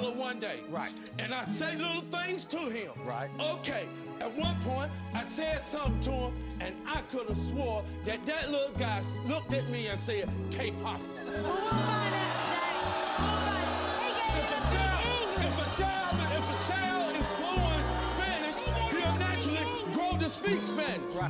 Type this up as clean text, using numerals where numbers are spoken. Tyler one day. Right. And I say little things to him. Right. Okay. At one point, I said something to him, and I could have swore that that little guy looked at me and said, K-Pasta. If a child is born Spanish, he'll naturally grow to speak Spanish. Right.